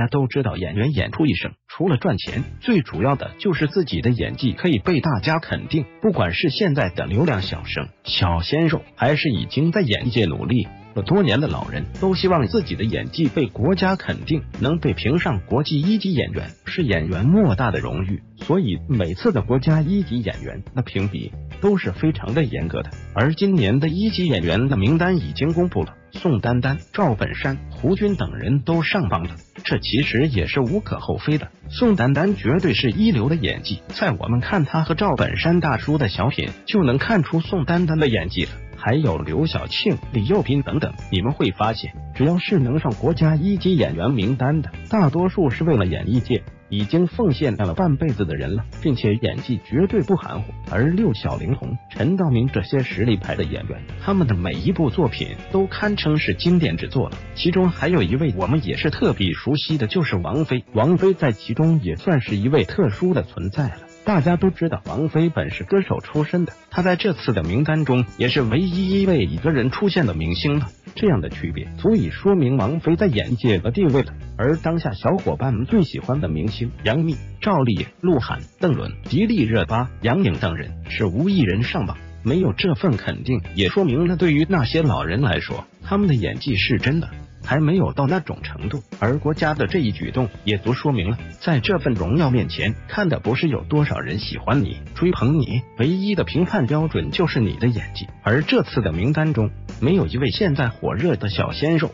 家都知道，演员演出一生除了赚钱，最主要的就是自己的演技可以被大家肯定。不管是现在的流量小生、小鲜肉，还是已经在演艺界努力了多年的老人，都希望自己的演技被国家肯定，能被评上国际一级演员，是演员莫大的荣誉。所以每次的国家一级演员的评比都是非常的严格的。而今年的一级演员的名单已经公布了，宋丹丹、赵本山、胡军等人都上榜了，这其实也是无可厚非的。宋丹丹绝对是一流的演技，在我们看她和赵本山大叔的小品就能看出宋丹丹的演技了。还有刘晓庆、李幼斌等等，你们会发现，只要是能上国家一级演员名单的，大多数是为了演艺界已经奉献了半辈子的人了，并且演技绝对不含糊。而六小龄童、陈道明这些实力派的演员，他们的每一部作品都堪称是经典之作了。其中还有一位我们也是特别熟悉的，就是王菲。王菲在其中也算是一位特殊的存在了。大家都知道，王菲本是歌手出身的，她在这次的名单中也是唯一一位一个人出现的明星了。这样的区别足以说明王菲在演艺界的地位了。而当下小伙伴们最喜欢的明星杨幂、赵丽颖、鹿晗、邓伦、迪丽热巴、杨颖等人是无一人上榜。没有这份肯定，也说明了对于那些老人来说，他们的演技是真的还没有到那种程度。而国家的这一举动也足说明了，在这份荣耀面前，看的不是有多少人喜欢你、追捧你，唯一的评判标准就是你的演技。而这次的名单中，没有一位现在火热的小鲜肉、